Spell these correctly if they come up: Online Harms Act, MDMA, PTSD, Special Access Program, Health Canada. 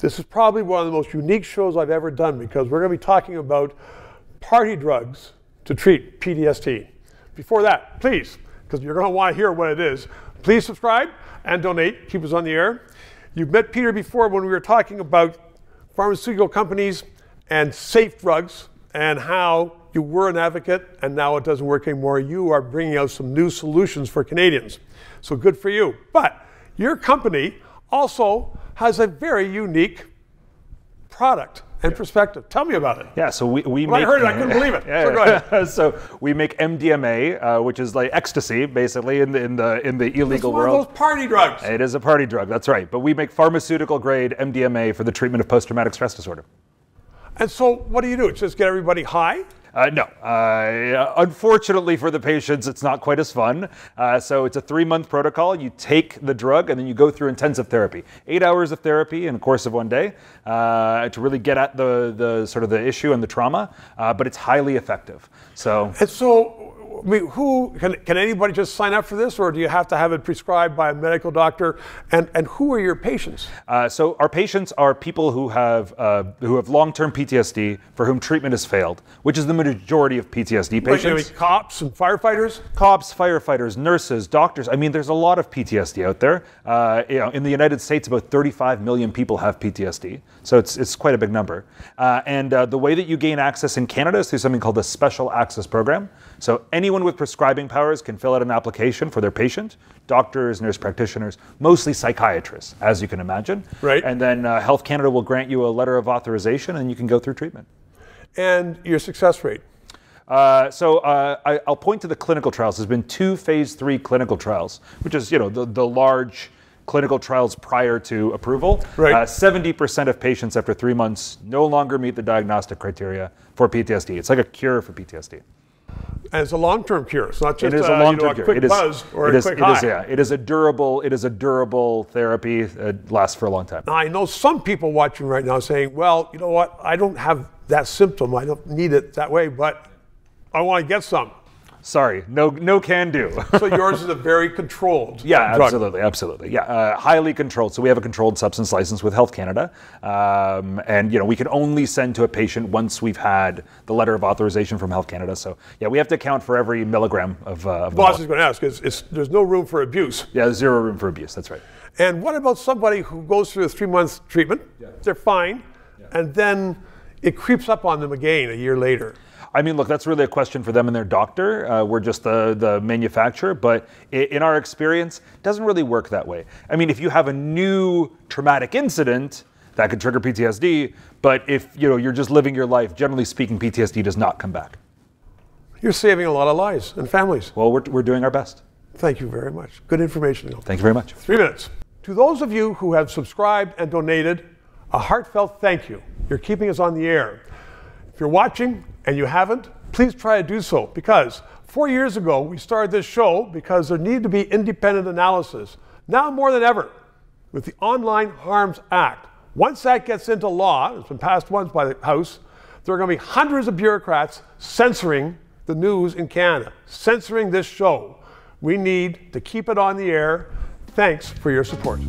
This is probably one of the most unique shows I've ever done because we're going to be talking about party drugs to treat PTSD. Before that, please, because you're going to want to hear what it is, please subscribe and donate. Keep us on the air. You've met Peter before when we were talking about pharmaceutical companies and safe drugs and how you were an advocate and now it doesn't work anymore. You are bringing out some new solutions for Canadians. So good for you. But your company also has a very unique product and perspective. Tell me about it. Yeah, so we make... I heard it, I couldn't believe it. So go ahead. So we make MDMA, which is like ecstasy, basically, in the illegal world. It's one of those party drugs. It is a party drug, that's right. But we make pharmaceutical-grade MDMA for the treatment of post-traumatic stress disorder. And so what do you do? Just get everybody high? No. Unfortunately for the patients, it's not quite as fun. So it's a 3-month protocol. You take the drug and then you go through intensive therapy. 8 hours of therapy in the course of one day to really get at the sort of the issue and the trauma, but it's highly effective. So. And so I mean, can anybody just sign up for this, or do you have to have it prescribed by a medical doctor? And who are your patients? So our patients are people who have long-term PTSD for whom treatment has failed, which is the majority of PTSD patients. Wait, cops and firefighters? Cops, firefighters, nurses, doctors. I mean, there's a lot of PTSD out there. You know, in the United States, about 35 million people have PTSD, so it's quite a big number. And the way that you gain access in Canada is through something called the Special Access Program. So anyone with prescribing powers can fill out an application for their patient, doctors, nurse practitioners, mostly psychiatrists, as you can imagine. Right. And then Health Canada will grant you a letter of authorization and you can go through treatment. And your success rate? So I'll point to the clinical trials. There's been 2 phase 3 clinical trials, which is, you know, the large clinical trials prior to approval. Right. 70% of patients after 3 months no longer meet the diagnostic criteria for PTSD. It's like a cure for PTSD. And it's a long-term cure. It's not just a quick buzz or a quick high. Yeah, it is a durable therapy. It lasts for a long time. Now, I know some people watching right now saying, well, you know what? I don't have that symptom. I don't need it that way, but I want to get some. Sorry, no can do. So yours is a very controlled drug. Absolutely. Yeah, highly controlled. So we have a controlled substance license with Health Canada. And you know, we can only send to a patient once we've had the letter of authorization from Health Canada. So yeah, we have to account for every milligram of Boss is going to ask, there's no room for abuse. Yeah, zero room for abuse, that's right. And what about somebody who goes through the 3-month treatment, they're fine, and then it creeps up on them again a year later? I mean, look, that's really a question for them and their doctor. We're just the manufacturer, but in our experience, it doesn't really work that way. I mean, if you have a new traumatic incident, that could trigger PTSD, but if you're just living your life, generally speaking, PTSD does not come back. You're saving a lot of lives and families. Well, we're doing our best. Thank you very much. Good information. Thank you very much. 3 minutes. To those of you who have subscribed and donated, a heartfelt thank you. You're keeping us on the air. If you're watching and you haven't, please try to do so, because 4 years ago we started this show because there needed to be independent analysis. Now more than ever, with the Online Harms Act. Once that gets into law, it's been passed once by the House, there are going to be hundreds of bureaucrats censoring the news in Canada, censoring this show. We need to keep it on the air. Thanks for your support.